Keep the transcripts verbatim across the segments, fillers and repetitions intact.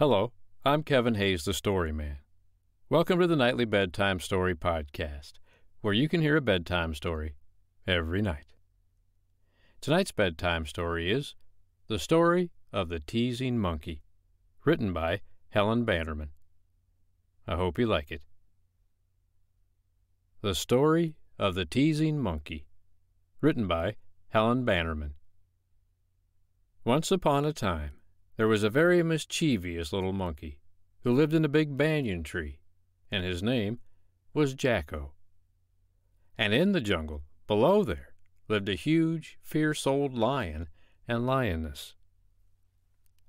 Hello, I'm Kevin Hayes, the Story Man. Welcome to the Nightly Bedtime Story Podcast, where you can hear a bedtime story every night. Tonight's bedtime story is The Story of the Teasing Monkey, written by Helen Bannerman. I hope you like it. The Story of the Teasing Monkey, written by Helen Bannerman. Once upon a time, there was a very mischievous little monkey who lived in a big banyan tree, and his name was Jacko. And in the jungle, below there, lived a huge, fierce-old lion and lioness.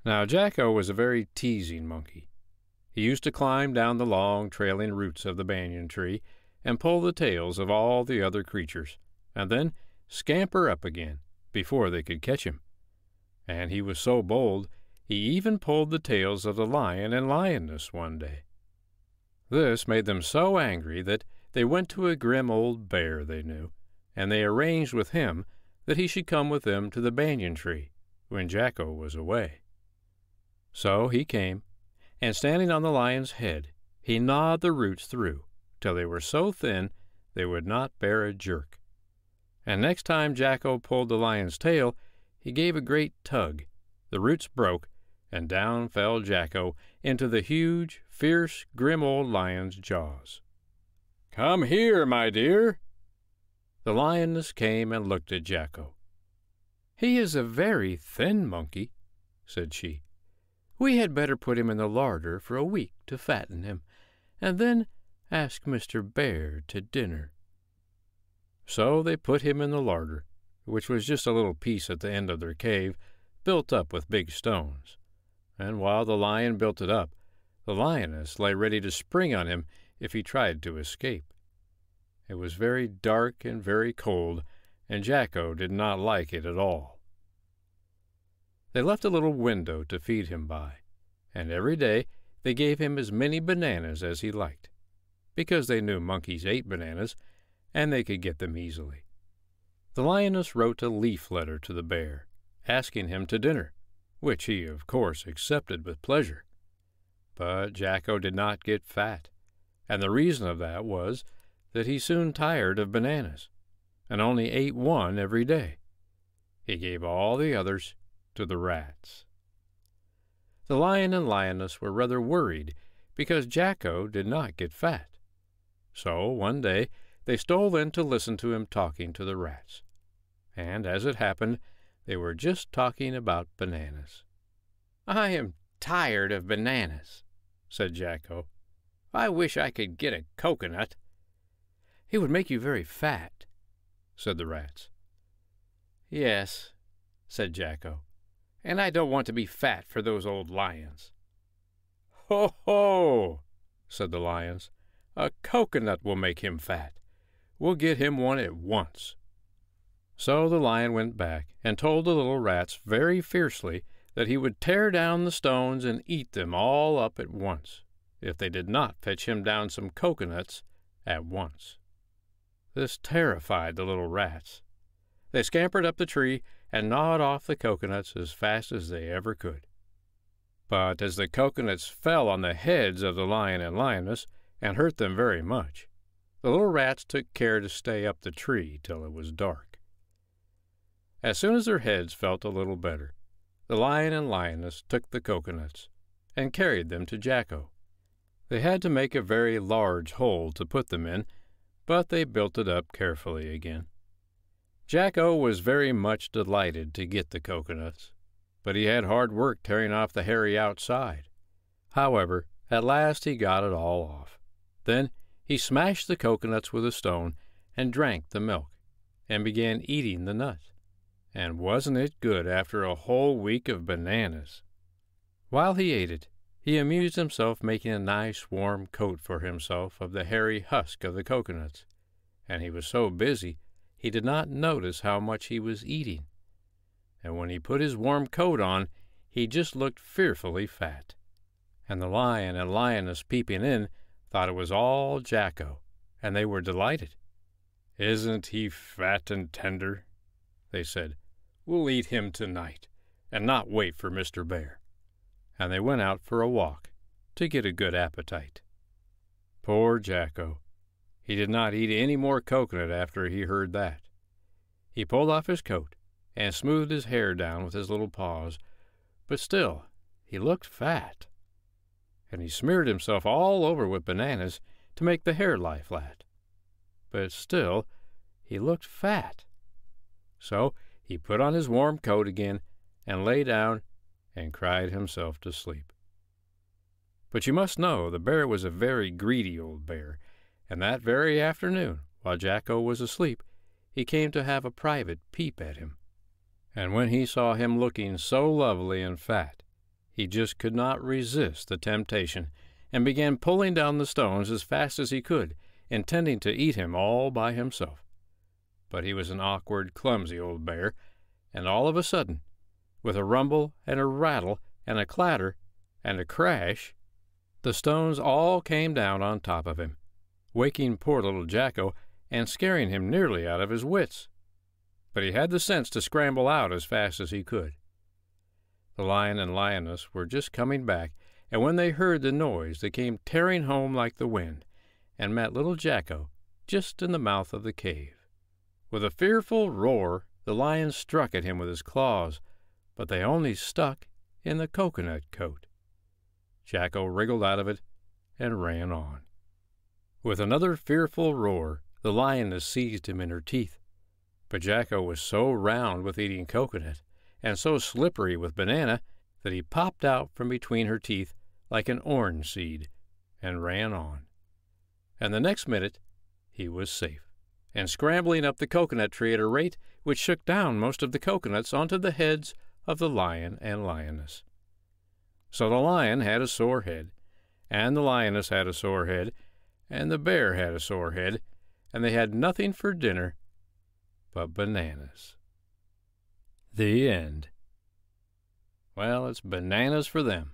Now, Jacko was a very teasing monkey. He used to climb down the long, trailing roots of the banyan tree and pull the tails of all the other creatures, and then scamper up again before they could catch him. And he was so bold, he even pulled the tails of the lion and lioness one day. This made them so angry that they went to a grim old bear they knew, and they arranged with him that he should come with them to the banyan tree when Jacko was away. So he came, and standing on the lion's head, he gnawed the roots through till they were so thin they would not bear a jerk. And next time Jacko pulled the lion's tail, he gave a great tug. The roots broke, and down fell Jacko into the huge, fierce, grim old lion's jaws. "Come here, my dear." The lioness came and looked at Jacko. "He is a very thin monkey," said she. "We had better put him in the larder for a week to fatten him, and then ask Mister Bear to dinner." So they put him in the larder, which was just a little piece at the end of their cave, built up with big stones. And while the lion built it up, the lioness lay ready to spring on him if he tried to escape. It was very dark and very cold, and Jacko did not like it at all. They left a little window to feed him by, and every day they gave him as many bananas as he liked, because they knew monkeys ate bananas, and they could get them easily. The lioness wrote a leaf letter to the bear, asking him to dinner, which he, of course, accepted with pleasure. But Jacko did not get fat, and the reason of that was that he soon tired of bananas, and only ate one every day. He gave all the others to the rats. The lion and lioness were rather worried because Jacko did not get fat. So one day they stole in to listen to him talking to the rats, and as it happened, they were just talking about bananas. "I am tired of bananas," said Jacko. "I wish I could get a coconut." "It would make you very fat," said the rats. "Yes," said Jacko, "and I don't want to be fat for those old lions." "Ho, ho," said the lions, "a coconut will make him fat. We'll get him one at once." So the lion went back and told the little rats very fiercely that he would tear down the stones and eat them all up at once if they did not fetch him down some coconuts at once. This terrified the little rats. They scampered up the tree and gnawed off the coconuts as fast as they ever could. But as the coconuts fell on the heads of the lion and lioness and hurt them very much, the little rats took care to stay up the tree till it was dark. As soon as their heads felt a little better, the lion and lioness took the coconuts and carried them to Jacko. They had to make a very large hole to put them in, but they built it up carefully again. Jacko was very much delighted to get the coconuts, but he had hard work tearing off the hairy outside. However, at last he got it all off. Then he smashed the coconuts with a stone and drank the milk and began eating the nuts. And wasn't it good after a whole week of bananas? While he ate it, he amused himself making a nice warm coat for himself of the hairy husk of the coconuts, and he was so busy he did not notice how much he was eating. And when he put his warm coat on, he just looked fearfully fat. And the lion and lioness peeping in thought it was all Jacko, and they were delighted. "Isn't he fat and tender?" they said. "We'll eat him tonight, and not wait for Mister Bear." and they went out for a walk to get a good appetite. Poor Jacko! He did not eat any more coconut after he heard that. He pulled off his coat and smoothed his hair down with his little paws, but still he looked fat, and he smeared himself all over with bananas to make the hair lie flat. But still he looked fat. So he put on his warm coat again and lay down and cried himself to sleep. But you must know the bear was a very greedy old bear, and that very afternoon, while Jacko was asleep, he came to have a private peep at him. And when he saw him looking so lovely and fat, he just could not resist the temptation and began pulling down the stones as fast as he could, intending to eat him all by himself. But he was an awkward, clumsy old bear, and all of a sudden, with a rumble and a rattle and a clatter and a crash, the stones all came down on top of him, waking poor little Jacko and scaring him nearly out of his wits. But he had the sense to scramble out as fast as he could. The lion and lioness were just coming back, and when they heard the noise they came tearing home like the wind, and met little Jacko just in the mouth of the cave. With a fearful roar the lion struck at him with his claws, but they only stuck in the coconut coat. Jacko wriggled out of it and ran on. With another fearful roar the lioness seized him in her teeth, but Jacko was so round with eating coconut and so slippery with banana that he popped out from between her teeth like an orange seed and ran on. And the next minute he was safe, and scrambling up the coconut tree at a rate which shook down most of the coconuts onto the heads of the lion and lioness. So the lion had a sore head, and the lioness had a sore head, and the bear had a sore head, and they had nothing for dinner but bananas. The end. Well, it's bananas for them.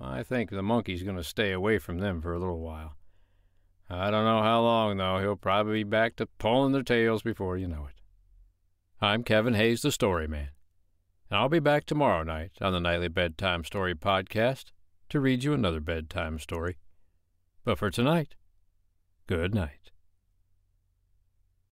I think the monkey's going to stay away from them for a little while. I don't know how long, though. He'll probably be back to pulling their tails before you know it. I'm Kevin Hayes, the Story Man, and I'll be back tomorrow night on the Nightly Bedtime Story Podcast to read you another bedtime story. But for tonight, good night.